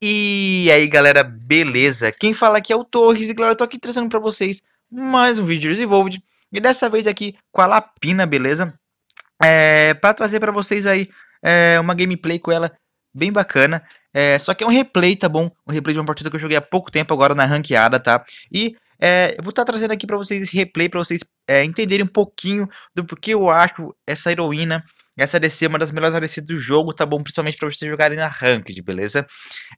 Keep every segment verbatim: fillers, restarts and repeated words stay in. E aí galera, beleza? Quem fala aqui é o Torres e galera, eu tô aqui trazendo pra vocês mais um vídeo de Evolved. E dessa vez aqui com a Lapina, beleza? É, pra trazer pra vocês aí é, uma gameplay com ela bem bacana. É, só que é um replay, tá bom? Um replay de uma partida que eu joguei há pouco tempo agora na ranqueada, tá? E é, eu vou estar tá trazendo aqui pra vocês esse replay, pra vocês é, entenderem um pouquinho do porquê eu acho essa heroína... Essa D C é uma das melhores A D Cs do jogo, tá bom? Principalmente pra vocês jogarem na Ranked, beleza?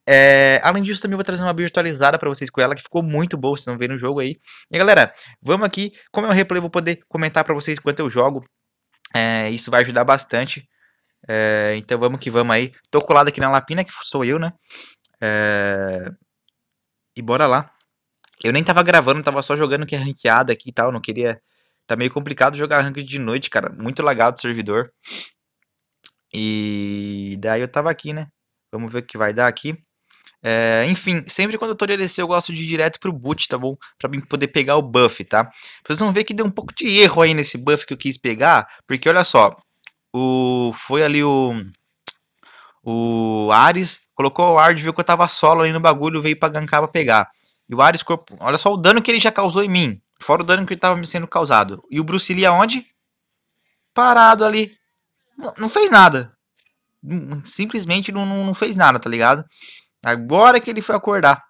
É, além disso, também vou trazer uma build atualizada pra vocês com ela, que ficou muito boa, vocês não vêem no jogo aí. E galera, vamos aqui. Como é um replay, eu vou poder comentar pra vocês enquanto eu jogo. É, isso vai ajudar bastante. É, então vamos que vamos aí. Tô colado aqui na Lapina, que sou eu, né? É, e bora lá. Eu nem tava gravando, tava só jogando que é ranqueada aqui e tal, não queria... Tá meio complicado jogar ranked de noite, cara. Muito lagado o servidor. E daí eu tava aqui, né? Vamos ver o que vai dar aqui. É, enfim, sempre quando eu tô de A D C eu gosto de ir direto pro boot, tá bom? Pra mim poder pegar o buff, tá? Vocês vão ver que deu um pouco de erro aí nesse buff que eu quis pegar. Porque olha só. O... Foi ali o... O Ares. Colocou o Ward, viu que eu tava solo ali no bagulho. Veio pra gankar pra pegar. E o Ares... Corpo... Olha só o dano que ele já causou em mim. Fora o dano que ele tava me sendo causado. E o Bruce Lee aonde? Parado ali. Não, não fez nada. Simplesmente não, não, não fez nada, tá ligado? Agora que ele foi acordar.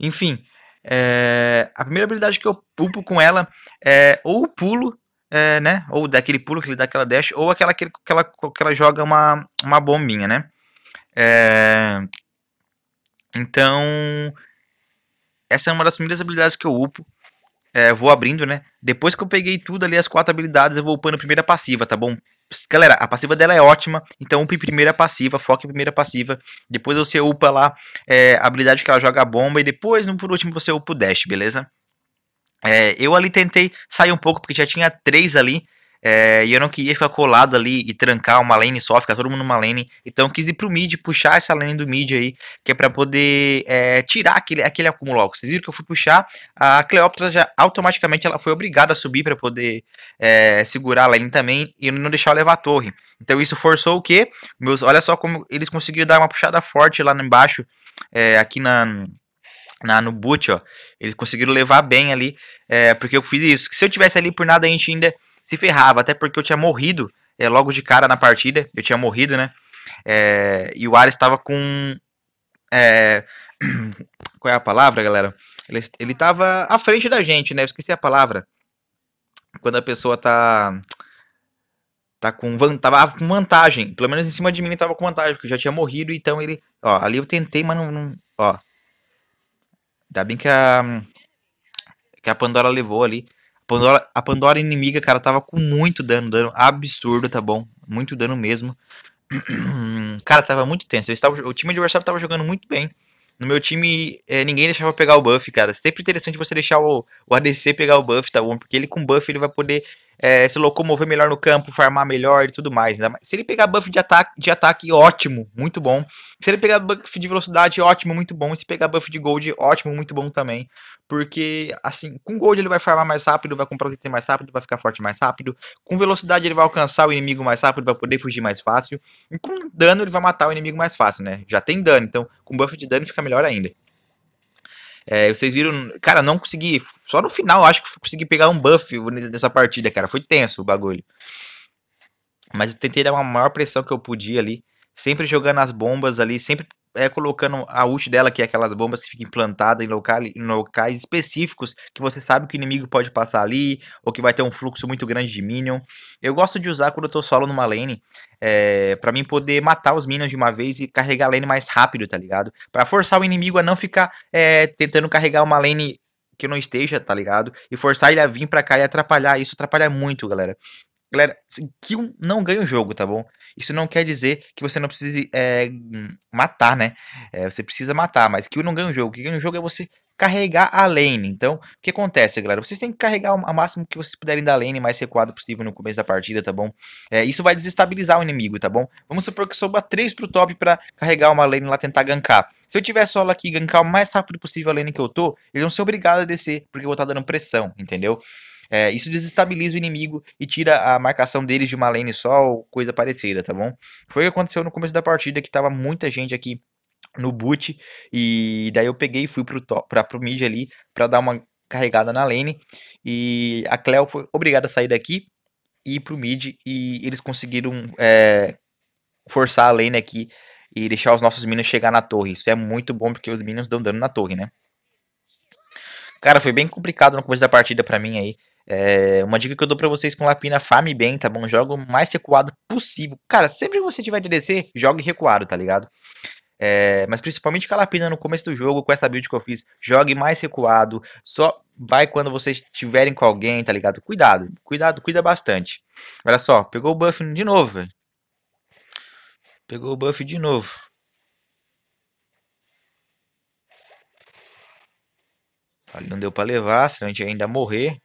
Enfim. É, a primeira habilidade que eu pulo com ela é ou o pulo, é, né? Ou daquele pulo que ele dá aquela dash. Ou aquela que, que, ela, que ela joga uma, uma bombinha, né? É, então... Essa é uma das primeiras habilidades que eu upo. É, vou abrindo, né? Depois que eu peguei tudo ali, as quatro habilidades, eu vou upando a primeira passiva, tá bom? Galera, a passiva dela é ótima. Então, up primeira passiva, foca em primeira passiva. Depois você upa lá é, a habilidade que ela joga a bomba. E depois, por último, você upa o dash, beleza? É, eu ali tentei sair um pouco, porque já tinha três ali. É, e eu não queria ficar colado ali e trancar uma lane só, ficar todo mundo numa lane. Então eu quis ir pro mid, puxar essa lane do mid aí, que é pra poder é, tirar aquele, aquele acúmulo logo. Vocês viram que eu fui puxar, a Cleópatra já automaticamente ela foi obrigada a subir pra poder é, segurar a lane também e não deixar eu levar a torre. Então isso forçou o quê? Meus, olha só como eles conseguiram dar uma puxada forte lá embaixo, é, aqui na... Na, no boot, ó. Eles conseguiram levar bem ali, é, porque eu fiz isso. Se eu tivesse ali por nada, a gente ainda se ferrava. Até porque eu tinha morrido é, logo de cara na partida. Eu tinha morrido, né? É, e o Ares estava com... É, qual é a palavra, galera? Ele, ele tava à frente da gente, né? Eu esqueci a palavra. Quando a pessoa tá... Tá com, tava com vantagem. Pelo menos em cima de mim ele tava com vantagem, porque eu já tinha morrido. Então ele... Ó, ali eu tentei, mas não... não ó... Ainda bem que a, que a Pandora levou ali. A Pandora, a Pandora inimiga, cara, tava com muito dano. Dano absurdo, tá bom? Muito dano mesmo. Cara, tava muito tenso. Eu estava, o time adversário tava jogando muito bem. No meu time, é, ninguém deixava pegar o buff, cara. Sempre interessante você deixar o, o A D C pegar o buff, tá bom? Porque ele com buff, ele vai poder é, se locomover melhor no campo, farmar melhor e tudo mais. Né? Se ele pegar buff de ataque, de ataque, ótimo, muito bom. Se ele pegar buff de velocidade, ótimo, muito bom. E se pegar buff de gold, ótimo, muito bom também. Porque, assim, com gold ele vai farmar mais rápido, vai comprar os itens mais rápido, vai ficar forte mais rápido. Com velocidade ele vai alcançar o inimigo mais rápido, vai poder fugir mais fácil. E com dano ele vai matar o inimigo mais fácil, né? Já tem dano, então com buff de dano fica melhor ainda. É, vocês viram... Cara, não consegui... Só no final acho que consegui pegar um buff nessa partida, cara. Foi tenso o bagulho. Mas eu tentei dar uma maior pressão que eu podia ali. Sempre jogando as bombas ali, sempre... É, colocando a ult dela, que é aquelas bombas que ficam implantadas em, local, em locais específicos, que você sabe que o inimigo pode passar ali, ou que vai ter um fluxo muito grande de minion. Eu gosto de usar quando eu tô solo numa lane, é, pra mim poder matar os minions de uma vez e carregar a lane mais rápido, tá ligado? Pra forçar o inimigo a não ficar é, tentando carregar uma lane que não esteja, tá ligado? E forçar ele a vir pra cá e atrapalhar, isso atrapalha muito, galera. Galera, kill não ganha o jogo, tá bom? Isso não quer dizer que você não precise é, matar, né? É, você precisa matar, mas kill não ganha o jogo. O que ganha o jogo é você carregar a lane. Então, o que acontece, galera? Vocês têm que carregar o máximo que vocês puderem da lane mais recuado possível no começo da partida, tá bom? É, isso vai desestabilizar o inimigo, tá bom? Vamos supor que soba três pro top pra carregar uma lane lá tentar gankar. Se eu tiver solo aqui e gankar o mais rápido possível a lane que eu tô, eles vão ser obrigados a descer, porque eu vou estar dando pressão, entendeu? É, isso desestabiliza o inimigo e tira a marcação deles de uma lane só ou coisa parecida, tá bom? Foi o que aconteceu no começo da partida, que tava muita gente aqui no boot, e daí eu peguei e fui pro, top, pra, pro mid ali pra dar uma carregada na lane, e a Cleo foi obrigada a sair daqui e ir pro mid, e eles conseguiram é, forçar a lane aqui e deixar os nossos minions chegar na torre. Isso é muito bom porque os minions dão dano na torre, né? Cara, foi bem complicado no começo da partida pra mim aí. É, uma dica que eu dou pra vocês com Lapina, farme bem, tá bom? Joga o mais recuado possível. Cara, sempre que você tiver de D C, jogue recuado, tá ligado? É, mas principalmente com a Lapina no começo do jogo, com essa build que eu fiz, jogue mais recuado. Só vai quando vocês estiverem com alguém, tá ligado? Cuidado, cuidado, cuida bastante. Olha só, pegou o buff de novo, velho. Pegou o buff de novo. Olha, não deu pra levar, senão a gente ainda ia morrer.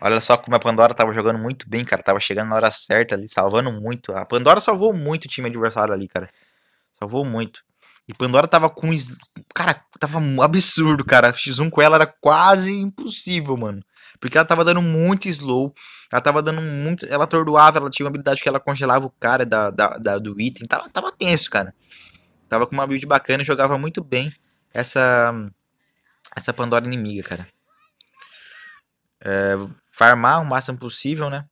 Olha só como a Pandora tava jogando muito bem, cara. Tava chegando na hora certa ali, salvando muito. A Pandora salvou muito o time adversário ali, cara. Salvou muito. E Pandora tava com... Cara, tava absurdo, cara. xis um com ela era quase impossível, mano. Porque ela tava dando muito slow. Ela tava dando muito... Ela atordoava, ela tinha uma habilidade que ela congelava o cara da, da, da, do item. Tava, tava tenso, cara. Tava com uma build bacana e jogava muito bem essa... Essa Pandora inimiga, cara. É, farmar o máximo possível, né?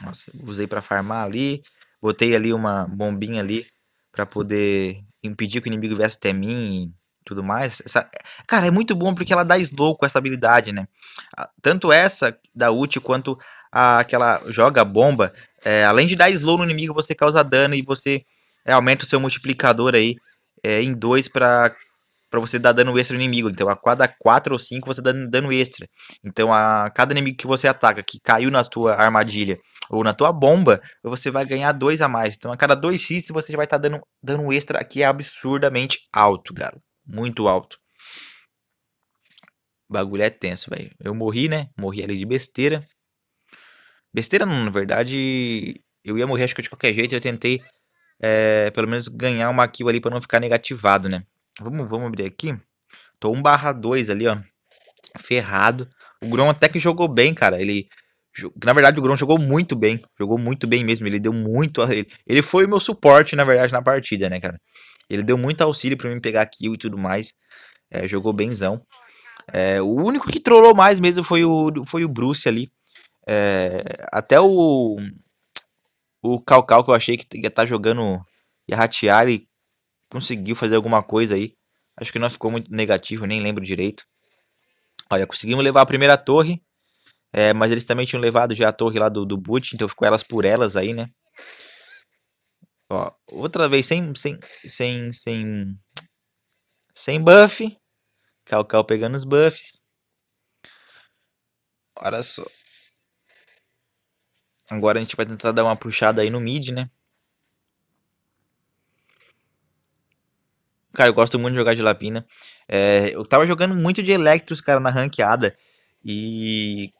Nossa, usei pra farmar ali. Botei ali uma bombinha ali pra poder impedir que o inimigo viesse até mim e tudo mais. Essa... Cara, é muito bom porque ela dá slow com essa habilidade, né? Tanto essa da ult quanto a que ela joga a bomba. É, além de dar slow no inimigo, você causa dano e você é, aumenta o seu multiplicador aí é, em dois pra... Pra você dar dano extra no inimigo. Então a cada quatro ou cinco você dá dano extra. Então a cada inimigo que você ataca, que caiu na tua armadilha ou na tua bomba, você vai ganhar dois a mais. Então a cada dois hits você já vai estar tá dando dano extra, aqui é absurdamente alto, galera. Muito alto. O bagulho é tenso, velho. Eu morri, né? Morri ali de besteira. Besteira não, na verdade eu ia morrer acho que de qualquer jeito. Eu tentei é, pelo menos ganhar uma kill ali pra não ficar negativado, né? Vamos, vamos abrir aqui. Tô um barra dois ali, ó. Ferrado. O Grom até que jogou bem, cara. Ele... Na verdade, o Grom jogou muito bem. Jogou muito bem mesmo. Ele deu muito... Ele foi o meu suporte, na verdade, na partida, né, cara? Ele deu muito auxílio pra mim pegar kill e tudo mais. É, jogou benzão. É, o único que trollou mais mesmo foi o, foi o Bruce ali. É, até o... O Calcal, que eu achei que ia estar tá jogando... Ia ratear e... Conseguiu fazer alguma coisa aí. Acho que não ficou muito negativo, nem lembro direito. Olha, conseguimos levar a primeira torre. É, mas eles também tinham levado já a torre lá do, do boot. Então ficou elas por elas aí, né? Ó, outra vez sem... Sem... Sem... Sem, sem buff. Calcal pegando os buffs. Olha só. Agora a gente vai tentar dar uma puxada aí no mid, né? Cara, eu gosto muito de jogar de Lapina. É, eu tava jogando muito de Electros, cara, na ranqueada. E...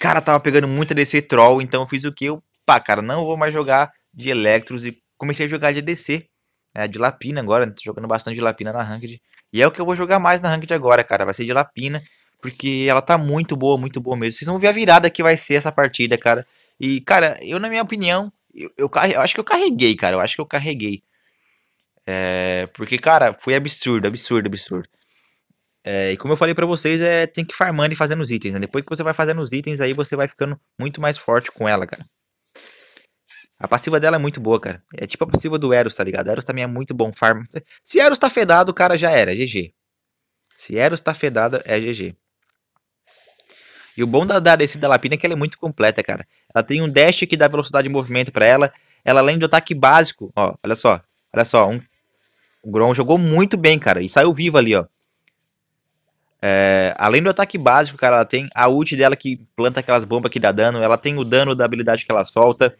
Cara, tava pegando muito A D C troll. Então eu fiz o que? Eu, pá, cara, não vou mais jogar de Electros. E comecei a jogar de A D C. É, de Lapina agora. Tô jogando bastante de Lapina na ranked. E é o que eu vou jogar mais na ranked agora, cara. Vai ser de Lapina. Porque ela tá muito boa, muito boa mesmo. Vocês vão ver a virada que vai ser essa partida, cara. E, cara, eu, na minha opinião... Eu, eu, eu acho que eu carreguei, cara. Eu acho que eu carreguei. É, porque, cara, foi absurdo, absurdo, absurdo. É, e como eu falei pra vocês, é, tem que ir farmando e fazendo os itens, né? Depois que você vai fazendo os itens, aí você vai ficando muito mais forte com ela, cara. A passiva dela é muito boa, cara. É tipo a passiva do Eros, tá ligado? Eros também é muito bom, farm. Se Eros tá fedado, o cara já era, é G G. Se Eros tá fedado, é G G. E o bom da, da descida da Lapina é que ela é muito completa, cara. Ela tem um dash que dá velocidade de movimento pra ela. Ela, além do ataque básico, ó, olha só. Olha só, um... O Grom jogou muito bem, cara, e saiu vivo ali, ó. É, além do ataque básico, cara, ela tem a ult dela que planta aquelas bombas que dá dano. Ela tem o dano da habilidade que ela solta,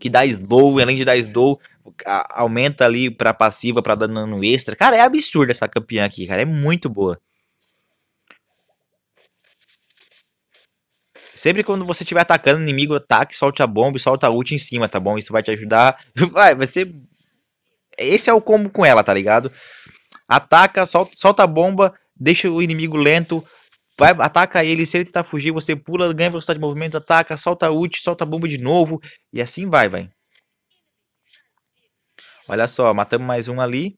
que dá slow, e além de dar slow, a, aumenta ali pra passiva, pra dar dano extra. Cara, é absurdo essa campeã aqui, cara, é muito boa. Sempre quando você estiver atacando o inimigo, ataque, solte a bomba e solta a ult em cima, tá bom? Isso vai te ajudar, vai, vai ser... Esse é o combo com ela, tá ligado? Ataca, solta, solta a bomba, deixa o inimigo lento, vai, ataca ele, se ele tentar fugir, você pula, ganha velocidade de movimento, ataca, solta a ult, solta a bomba de novo, e assim vai, vai. Olha só, matamos mais um ali.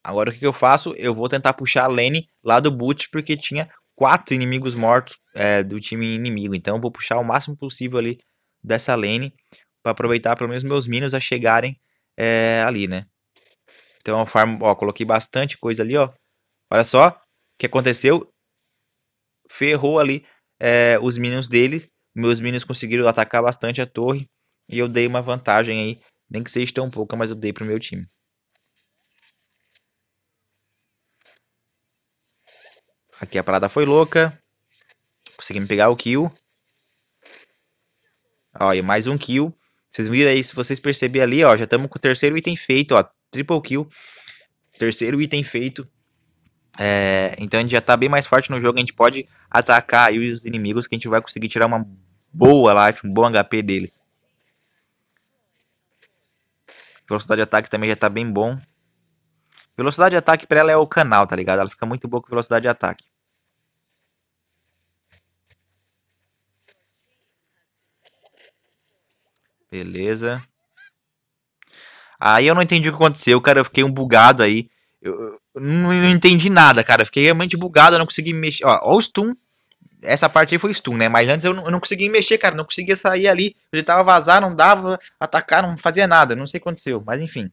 Agora o que, que eu faço? Eu vou tentar puxar a lane lá do boot, porque tinha quatro inimigos mortos é, do time inimigo. Então eu vou puxar o máximo possível ali dessa lane, para aproveitar pelo menos meus minions a chegarem é, ali, né? Então eu farm, ó, coloquei bastante coisa ali, ó. Olha só o que aconteceu. Ferrou ali é, os minions deles. Meus minions conseguiram atacar bastante a torre. E eu dei uma vantagem aí, nem que seja tão pouca, mas eu dei pro meu time. Aqui a parada foi louca. Conseguimos pegar o kill. Ó, e mais um kill. Vocês viram aí, se vocês perceberem ali, ó, já estamos com o terceiro item feito, ó. Triple kill. Terceiro item feito. É, então a gente já tá bem mais forte no jogo. A gente pode atacar aí os inimigos, que a gente vai conseguir tirar uma boa life, um bom H P deles. Velocidade de ataque também já tá bem bom. Velocidade de ataque pra ela é o canal, tá ligado? Ela fica muito boa com velocidade de ataque. Beleza. Aí eu não entendi o que aconteceu, cara. Eu fiquei um bugado aí. Eu, eu não entendi nada, cara. Eu fiquei realmente bugado, eu não consegui mexer. Ó, ó o stun. Essa parte aí foi stun, né? Mas antes eu não, eu não conseguia mexer, cara. Não conseguia sair ali. Eu tentava vazar, não dava, atacar, não fazia nada. Não sei o que aconteceu, mas enfim.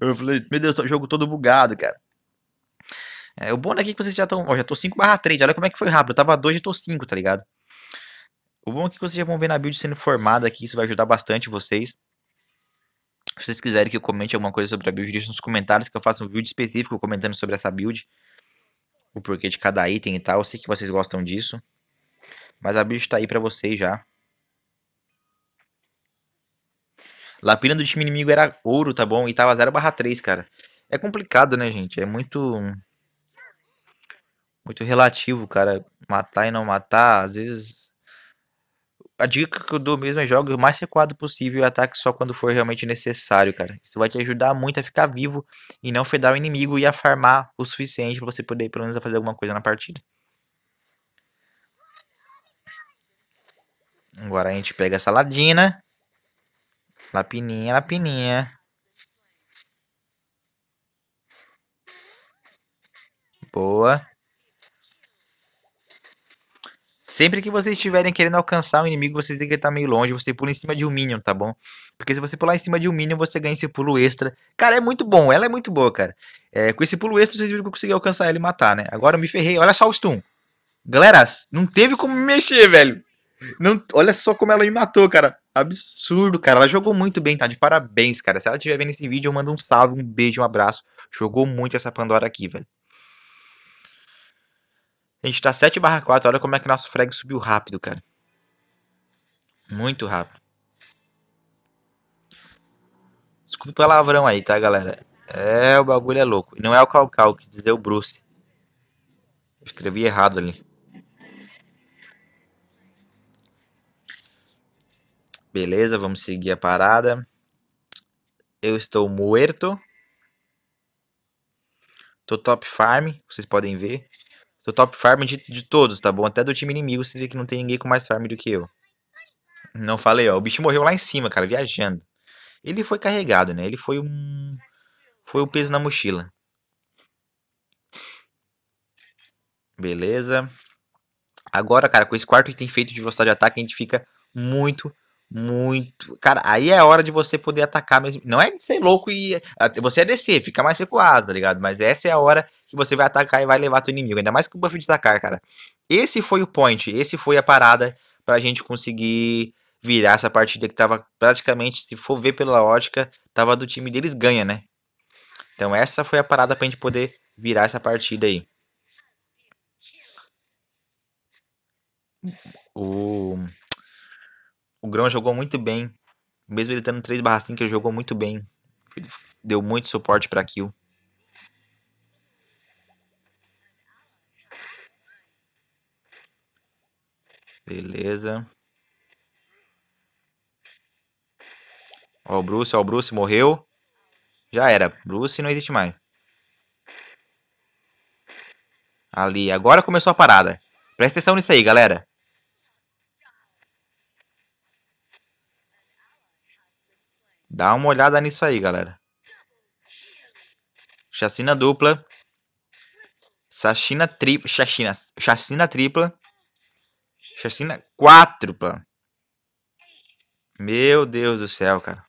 Eu falei, meu Deus, o jogo todo bugado, cara. É, o bom daqui é que vocês já estão... Ó, já tô cinco barra três. Olha como é que foi rápido. Eu tava dois, já tô cinco, tá ligado? O bom é que vocês já vão ver na build sendo formada aqui. Isso vai ajudar bastante vocês. Se vocês quiserem que eu comente alguma coisa sobre a build, deixa nos comentários que eu faço um vídeo específico comentando sobre essa build. O porquê de cada item e tal. Eu sei que vocês gostam disso. Mas a build tá aí pra vocês já. Lapina do time inimigo era ouro, tá bom? E tava zero barra três, cara. É complicado, né, gente? É muito... Muito relativo, cara. Matar e não matar, às vezes... A dica que eu dou mesmo é jogar o mais recuado possível e ataque só quando for realmente necessário, cara. Isso vai te ajudar muito a ficar vivo e não fedar o inimigo e a farmar o suficiente pra você poder, pelo menos, fazer alguma coisa na partida. Agora a gente pega essa ladina... Lapininha, lapininha. Boa. Sempre que vocês estiverem querendo alcançar um inimigo, vocês têm que estar meio longe. Você pula em cima de um minion, tá bom? Porque se você pular em cima de um minion, você ganha esse pulo extra. Cara, é muito bom. Ela é muito boa, cara. É, com esse pulo extra, vocês viram que eu consegui alcançar ela e matar, né? Agora eu me ferrei. Olha só o stun. Galera, não teve como me mexer, velho. Não, olha só como ela me matou, cara. Absurdo, cara. Ela jogou muito bem, tá? De parabéns, cara. Se ela estiver vendo esse vídeo, eu mando um salve, um beijo, um abraço. Jogou muito essa Pandora aqui, velho. A gente tá sete barra quatro. Olha como é que nosso frag subiu rápido, cara. Muito rápido. Desculpa o palavrão aí, tá, galera? É, o bagulho é louco. Não é o Calcal, que dizer o Bruce. Eu escrevi errado ali. Beleza, vamos seguir a parada. Eu estou morto. Tô top farm, vocês podem ver. Tô top farm de, de todos, tá bom? Até do time inimigo, vocês veem que não tem ninguém com mais farm do que eu. Não falei, ó. O bicho morreu lá em cima, cara, viajando. Ele foi carregado, né? Ele foi um... Foi o peso na mochila. Beleza. Agora, cara, com esse quarto item feito de velocidade de ataque, a gente fica muito... Muito. Cara, aí é a hora de você poder atacar mesmo. Não é de ser louco e... Você é descer, fica mais recuado, tá ligado? Mas essa é a hora que você vai atacar e vai levar teu inimigo. Ainda mais com o buff de Zakar, cara. Esse foi o point. Esse foi a parada pra gente conseguir virar essa partida que tava praticamente, se for ver pela ótica, tava do time deles ganha, né? Então essa foi a parada pra gente poder virar essa partida aí. O... O Grom jogou muito bem. Mesmo ele estando três barra cinco, ele jogou muito bem. Deu muito suporte pra kill. Beleza. Ó o Bruce, ó o Bruce, morreu. Já era, Bruce não existe mais. Ali, agora começou a parada. Presta atenção nisso aí, galera. Dá uma olhada nisso aí, galera. Chacina dupla. Chacina tripla. Chacina, chacina tripla. Chacina quádrupla. Meu Deus do céu, cara.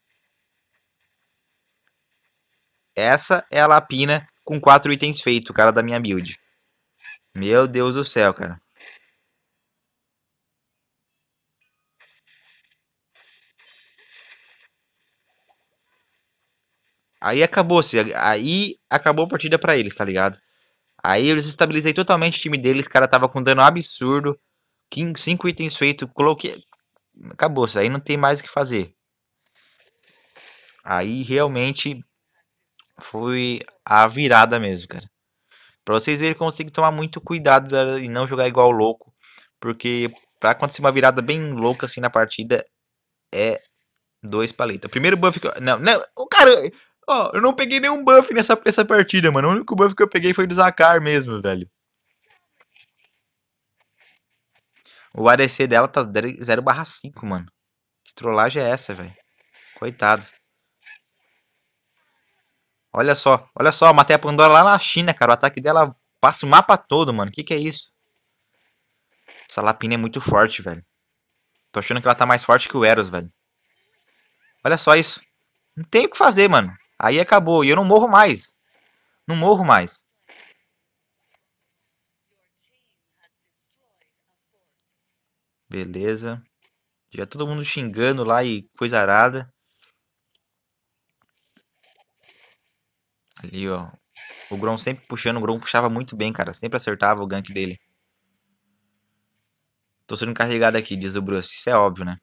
Essa é a Lapina com quatro itens feitos, cara, da minha build. Meu Deus do céu, cara. Aí acabou-se. Aí acabou a partida pra eles, tá ligado? Aí eu desestabilizei totalmente o time deles. Cara, tava com dano absurdo. cinco itens feitos. Coloquei... Acabou-se. Aí não tem mais o que fazer. Aí realmente foi a virada mesmo, cara. Pra vocês verem como você tem que tomar muito cuidado, galera, e não jogar igual louco. Porque pra acontecer uma virada bem louca assim na partida, é dois palitos. O primeiro buff que eu... Não, não. O cara... Ó, oh, eu não peguei nenhum buff nessa, nessa partida, mano. O único buff que eu peguei foi do Zakar mesmo, velho. O A D C dela tá zero barra cinco, mano. Que trollagem é essa, velho? Coitado. Olha só, olha só. Matei a Pandora lá na China, cara. O ataque dela passa o mapa todo, mano. Que que é isso? Essa Lapina é muito forte, velho. Tô achando que ela tá mais forte que o Eros, velho. Olha só isso. Não tem o que fazer, mano. Aí acabou. E eu não morro mais. Não morro mais. Beleza. Já todo mundo xingando lá e coisa arada. Ali, ó. O Grom sempre puxando. O Grom puxava muito bem, cara. Sempre acertava o gank dele. Tô sendo carregado aqui, diz o Bruce. Isso é óbvio, né?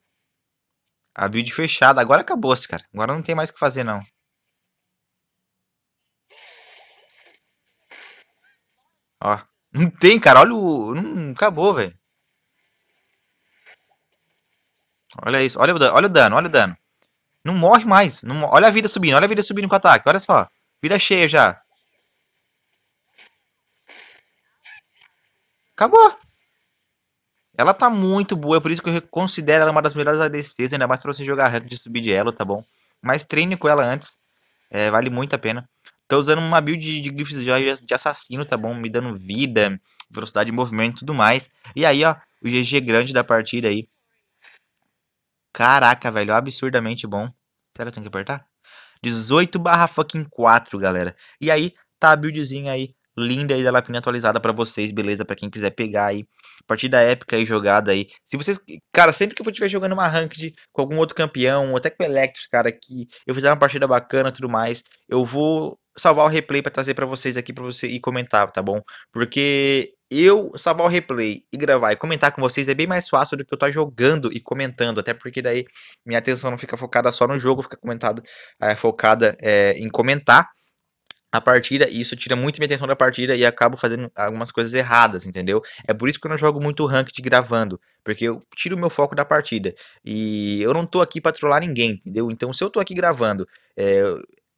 A build fechada. Agora acabou-se, cara. Agora não tem mais o que fazer, não. Ó. Não tem, cara. Olha o... Não acabou, velho. Olha isso. Olha o dano. Olha o dano. Olha o dano. Não morre mais. Não... Olha a vida subindo. Olha a vida subindo com o ataque. Olha só. Vida cheia já. Acabou. Ela tá muito boa, é por isso que eu considero ela uma das melhores A D Cs, ainda mais pra você jogar rank de subir de elo, tá bom? Mas treine com ela antes, é, vale muito a pena. Tô usando uma build de, de glitches de, de assassino, tá bom? Me dando vida, velocidade de movimento e tudo mais. E aí, ó, o G G grande da partida aí. Caraca, velho, absurdamente bom. Será que eu tenho que apertar? dezoito barra fucking quatro, galera. E aí, tá a buildzinha aí. Linda aí da Lapina atualizada pra vocês, beleza? Pra quem quiser pegar aí, partida épica aí jogada aí. Se vocês, cara, sempre que eu estiver jogando uma ranked com algum outro campeão, ou até com o Electros, cara, que eu fizer uma partida bacana e tudo mais, eu vou salvar o replay pra trazer pra vocês aqui, pra você e comentar, tá bom? Porque eu salvar o replay e gravar e comentar com vocês é bem mais fácil do que eu estar jogando e comentando, até porque daí minha atenção não fica focada só no jogo, fica comentado, é, focada é, em comentar a partida, e isso tira muito minha atenção da partida e acabo fazendo algumas coisas erradas, entendeu? É por isso que eu não jogo muito ranked gravando, porque eu tiro o meu foco da partida e eu não tô aqui pra trollar ninguém, entendeu? Então se eu tô aqui gravando, é,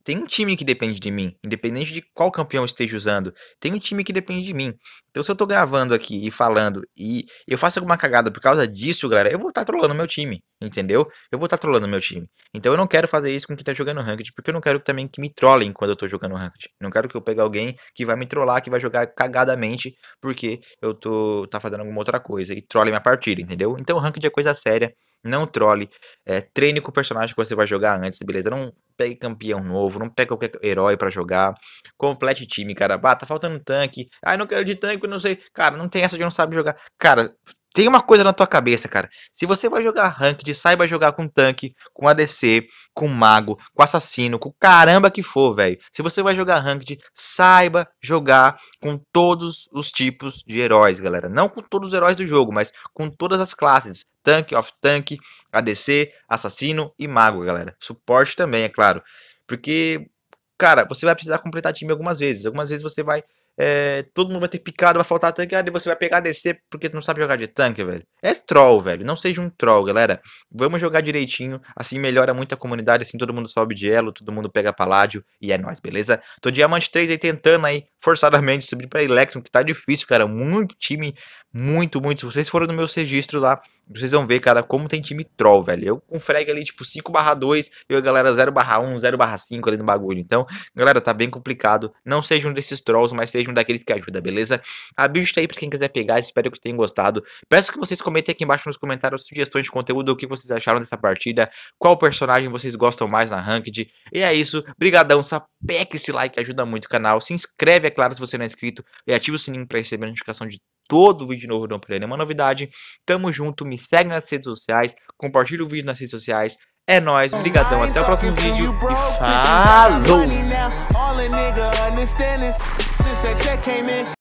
tem um time que depende de mim, independente de qual campeão eu esteja usando, tem um time que depende de mim. Então se eu tô gravando aqui e falando e eu faço alguma cagada por causa disso, galera, eu vou estar tá trollando meu time, entendeu? Eu vou estar tá trollando meu time. Então eu não quero fazer isso com quem tá jogando ranked, porque eu não quero também que me trollem quando eu tô jogando ranked. Não quero que eu pegue alguém que vai me trollar, que vai jogar cagadamente porque eu tô tá fazendo alguma outra coisa e trolle minha partida, entendeu? Então ranked é coisa séria, não trolle, é, treine com o personagem que você vai jogar antes, beleza? Não pegue campeão novo, não pegue qualquer herói pra jogar, complete time, cara. Ah, tá faltando tanque, ai não quero de tanque, não sei, cara, não tem essa de não sabe jogar. Cara, tem uma coisa na tua cabeça, cara. Se você vai jogar ranked, saiba jogar com tanque, com A D C, com mago, com assassino, com caramba que for, velho. Se você vai jogar ranked, saiba jogar com todos os tipos de heróis, galera. Não com todos os heróis do jogo, mas com todas as classes. Tanque, off-tanque, A D C, assassino e mago, galera. Suporte também, é claro. Porque, cara, você vai precisar completar time algumas vezes. Algumas vezes você vai... é, todo mundo vai ter picado, vai faltar tanque, e você vai pegar D C porque tu não sabe jogar de tanque, velho. É troll, velho. Não seja um troll, galera. Vamos jogar direitinho, assim melhora muito a comunidade, assim todo mundo sobe de elo, todo mundo pega paládio e é nóis, beleza? Tô diamante três aí tentando aí, forçadamente, subir pra Electron, que tá difícil, cara. Muito time, muito, muito. Se vocês forem no meu registro lá, vocês vão ver, cara, como tem time troll, velho. Eu com frag ali, tipo, cinco barra dois, eu, galera, zero barra um, zero barra cinco ali no bagulho. Então, galera, tá bem complicado. Não seja um desses trolls, mas seja um daqueles que ajuda, beleza? A build tá aí pra quem quiser pegar, espero que tenham gostado. Peço que vocês comentem aqui embaixo nos comentários sugestões de conteúdo, o que vocês acharam dessa partida, qual personagem vocês gostam mais na Ranked. E é isso, brigadão, sapeca esse like, ajuda muito o canal. Se inscreve, é claro, se você não é inscrito, e ativa o sininho pra receber a notificação de todo vídeo novo, não perder nenhuma novidade. Tamo junto, me segue nas redes sociais, compartilha o vídeo nas redes sociais. É nóis, brigadão, até o próximo vídeo e falou!